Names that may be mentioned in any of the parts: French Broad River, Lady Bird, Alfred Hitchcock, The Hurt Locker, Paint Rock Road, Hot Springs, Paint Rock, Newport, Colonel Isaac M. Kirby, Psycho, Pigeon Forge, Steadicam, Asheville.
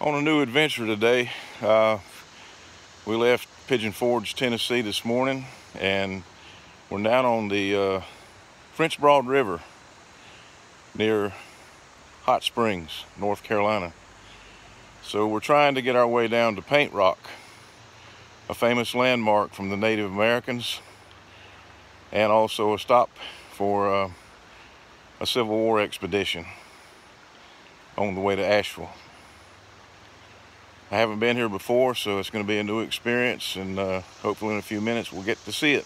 on a new adventure today. We left Pigeon Forge, Tennessee this morning, and we're down on the French Broad River near Hot Springs, North Carolina. So we're trying to get our way down to Paint Rock, a famous landmark from the Native Americans, and also a stop for a Civil War expedition on the way to Asheville. I haven't been here before, so it's going to be a new experience, and hopefully in a few minutes we'll get to see it.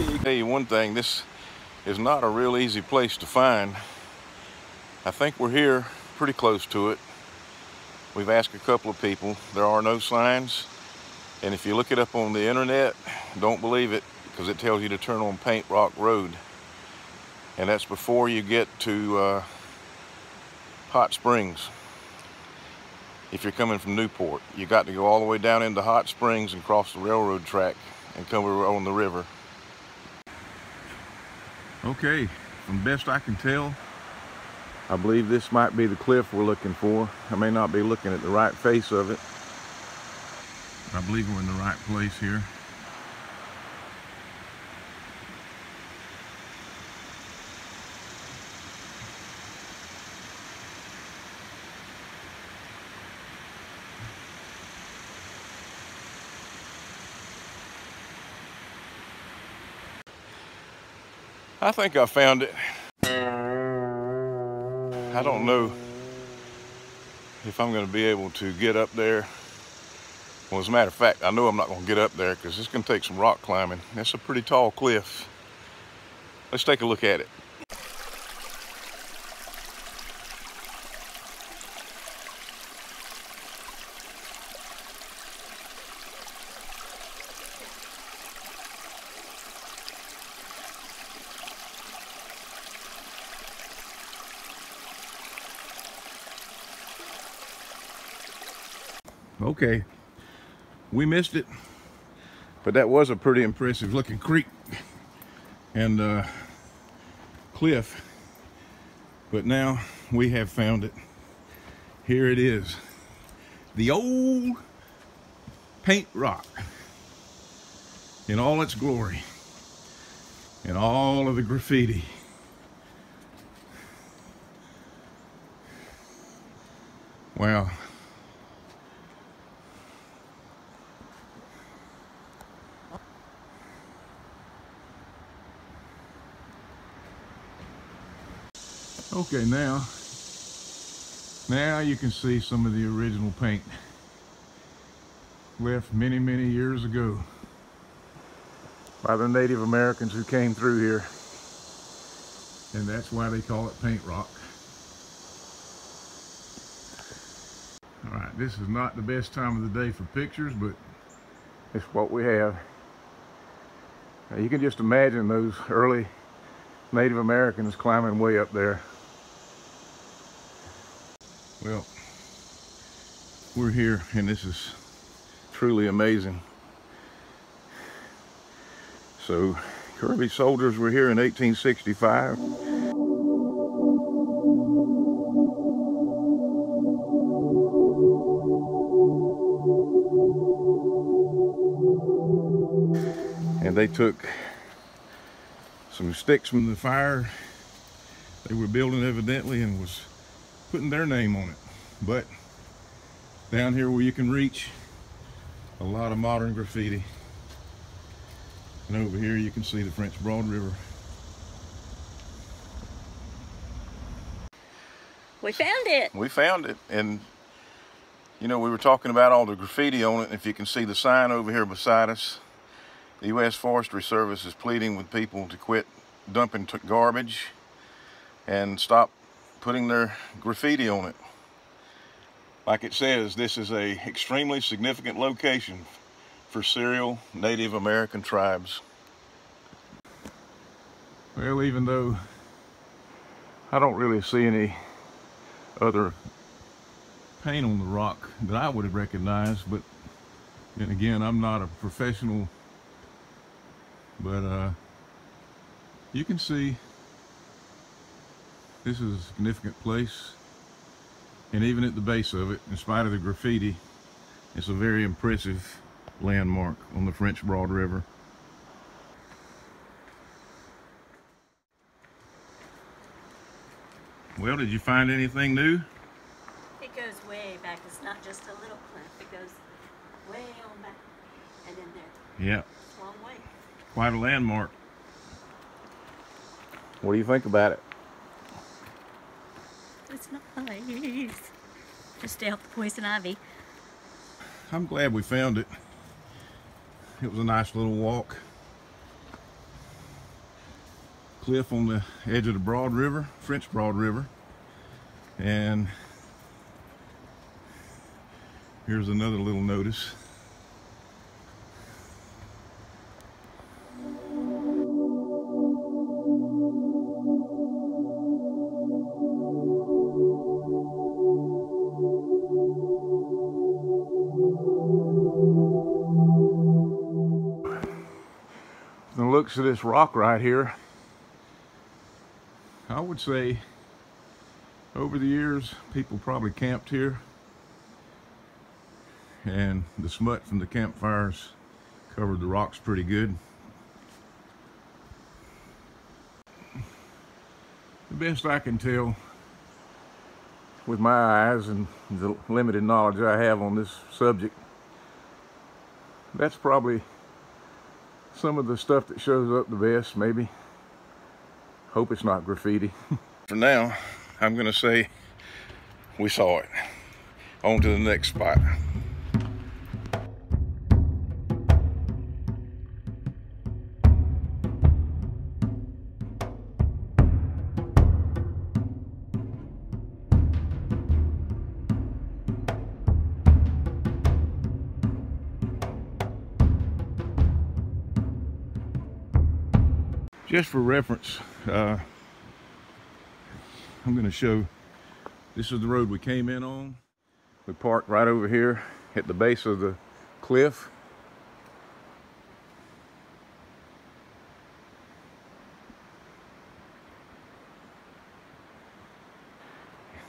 I'll tell you one thing, this is not a real easy place to find. I think we're here pretty close to it. We've asked a couple of people. There are no signs, and if you look it up on the internet, don't believe it, because it tells you to turn on Paint Rock Road, and that's before you get to Hot Springs. If you're coming from Newport, you got to go all the way down into Hot Springs and cross the railroad track and come on the river. Okay, from best I can tell, I believe this might be the cliff we're looking for. I may not be looking at the right face of it. I believe we're in the right place here. I think I found it. I don't know if I'm going to be able to get up there. Well, as a matter of fact, I know I'm not going to get up there because it's going to take some rock climbing. That's a pretty tall cliff. Let's take a look at it. Okay, we missed it, but that was a pretty impressive looking creek and cliff, but now we have found it. Here it is, the old Paint Rock in all its glory and all of the graffiti. Wow. Okay, now you can see some of the original paint left many, many years ago by the Native Americans who came through here. And that's why they call it Paint Rock. All right, this is not the best time of the day for pictures, but it's what we have. Now, you can just imagine those early Native Americans climbing way up there. Well, we're here, and this is truly amazing. So, Kirby soldiers were here in 1865. And they took some sticks from the fire they were building evidently and was putting their name on it. But down here where you can reach, a lot of modern graffiti. And over here you can see the French Broad River. We found it. We found it. And you know, we were talking about all the graffiti on it. If you can see the sign over here beside us, the U.S. Forestry Service is pleading with people to quit dumping garbage and stop putting their graffiti on it. Like it says, this is a extremely significant location for serial Native American tribes. Well, even though I don't really see any other paint on the rock that I would have recognized, but then again, I'm not a professional. But you can see this is a significant place, and even at the base of it, in spite of the graffiti, it's a very impressive landmark on the French Broad River. Well, did you find anything new? It goes way back. It's not just a little cliff. It goes way on back and in there. Yeah. It's a long way. Quite a landmark. What do you think about it? It's nice. Just stay off the poison ivy. I'm glad we found it. It was a nice little walk. Cliff on the edge of the Broad River, French Broad River. And here's another little notice. The looks of this rock right here, I would say over the years people probably camped here, and the smut from the campfires covered the rocks pretty good. The best I can tell with my eyes and the limited knowledge I have on this subject, that's probably some of the stuff that shows up the best, maybe. Hope it's not graffiti. For now, I'm gonna say we saw it. On to the next spot. Just for reference, I'm going to show, this is the road we came in on. We parked right over here at the base of the cliff.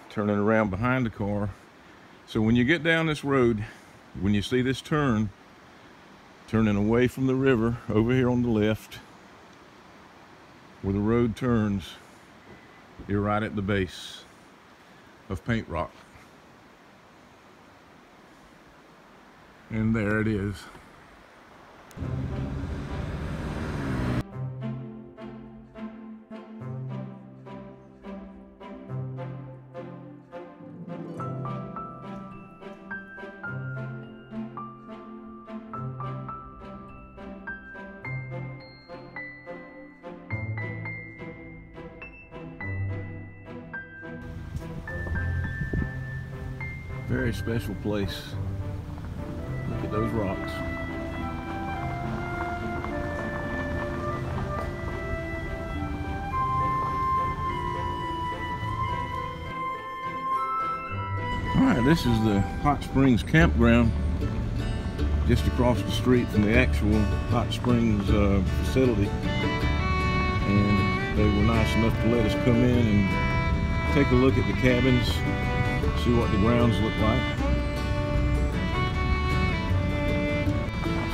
Turning around behind the car. So when you get down this road, when you see this turn, turning away from the river over here on the left, where the road turns, you're right at the base of Paint Rock. And there it is. Very special place. Look at those rocks. All right, this is the Hot Springs campground, just across the street from the actual Hot Springs facility. And they were nice enough to let us come in and take a look at the cabins. See what the grounds look like.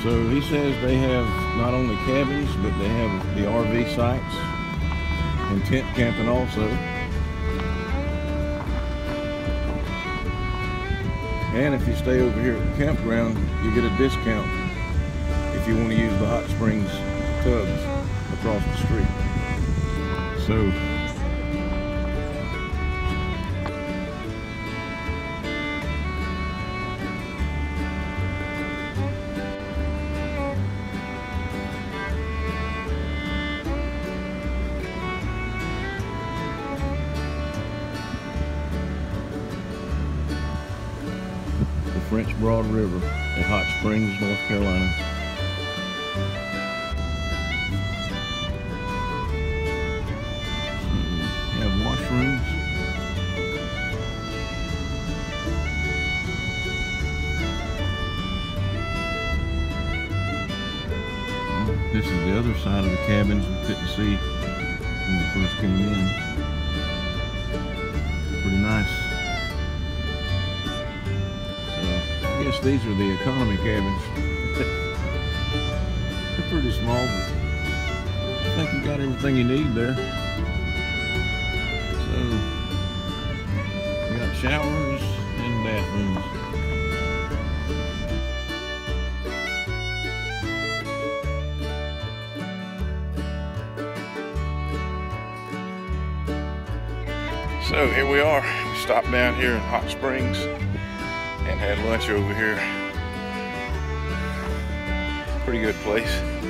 So he says they have not only cabins, but they have the RV sites and tent camping also. And if you stay over here at the campground, you get a discount if you want to use the Hot Springs tubs across the street. So French Broad River in Hot Springs, North Carolina. So we have washrooms. This is the other side of the cabin. You couldn't see when we first came in. Pretty nice. So I guess these are the economy cabins. They're pretty small, but I think you got everything you need there. So you got showers and bathrooms. So here we are, we stopped down here in Hot Springs and had lunch over here. Pretty good place.